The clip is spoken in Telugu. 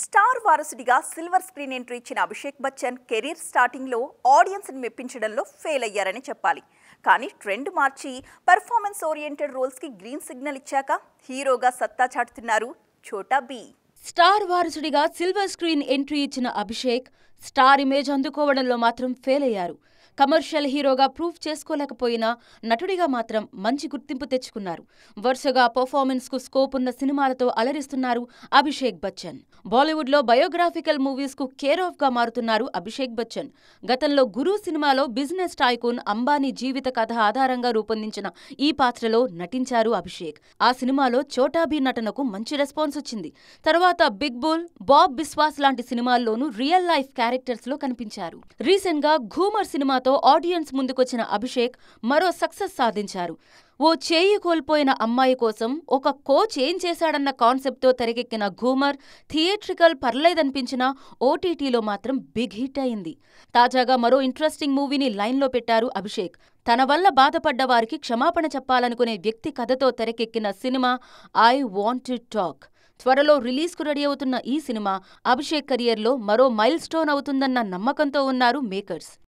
స్టార్ వారసుడిగా సిల్వర్ స్క్రీన్ ఎంట్రీ ఇచ్చిన అభిషేక్ బచ్చన్ కెరీర్ స్టార్టింగ్ లో ఆడియన్స్ ని మెప్పించడంలో ఫెయిల్ అయ్యారని చెప్పాలి. కానీ ట్రెండ్ మార్చి పెర్ఫార్మెన్స్ ఓరియంటెడ్ రోల్స్ కి గ్రీన్ సిగ్నల్ ఇచ్చాక హీరోగా సత్తా చాటుతున్నారు చోటా బి. స్టార్ వారసుడిగా సిల్వర్ స్క్రీన్ ఎంట్రీ ఇచ్చిన అభిషేక్ స్టార్ ఇమేజ్ అందుకోవడంలో మాత్రం ఫెయిల్ అయ్యారు. కమర్షియల్ హీరోగా ప్రూవ్ చేసుకోలేకపోయినా నటుడిగా మాత్రం మంచి గుర్తింపు తెచ్చుకున్నారు. వరుసగా పర్ఫార్మెన్స్కు స్కోప్ ఉన్న సినిమాలతో అలరిస్తున్నారు అభిషేక్ బచ్చన్. బాలీవుడ్లో బయోగ్రాఫికల్ మూవీస్కు కేర్ ఆఫ్గా మారుతున్నారు అభిషేక్ బచ్చన్. గతంలో గురు సినిమాలో బిజినెస్ టైకూన్ అంబానీ జీవిత కథ ఆధారంగా రూపొందించిన ఈ పాత్రలో నటించారు అభిషేక్. ఆ సినిమాలో చోటాబీ నటనకు మంచి రెస్పాన్స్ వచ్చింది. తర్వాత బిగ్ బుల్, బాబ్ బిస్వాస్ లాంటి సినిమాల్లోనూ రియల్ లైఫ్ క్యారెక్టర్స్లో కనిపించారు. రీసెంట్గా ఘూమర్ సినిమాతో ఆడియన్స్ ముందుకొచ్చిన అభిషేక్ మరో సక్సెస్ సాధించారు. ఓ చేయి కోల్పోయిన అమ్మాయి కోసం ఒక కోచ్ ఏం చేశాడన్న కాన్సెప్ట్తో తెరకెక్కిన ఘూమర్ థియేట్రికల్ పర్లేదనిపించినా ఓటీటీలో మాత్రం బిగ్ హిట్ అయింది. తాజాగా మరో ఇంట్రెస్టింగ్ మూవీని లైన్లో పెట్టారు అభిషేక్. తన వల్ల బాధపడ్డ వారికి క్షమాపణ చెప్పాలనుకునే వ్యక్తి కథతో తెరకెక్కిన cinema I want to talk. త్వరలో రిలీజ్కు రెడీ అవుతున్న ఈ సినిమా అభిషేక్ కెరియర్లో మరో మైల్ స్టోన్ అవుతుందన్న నమ్మకంతో ఉన్నారు మేకర్స్.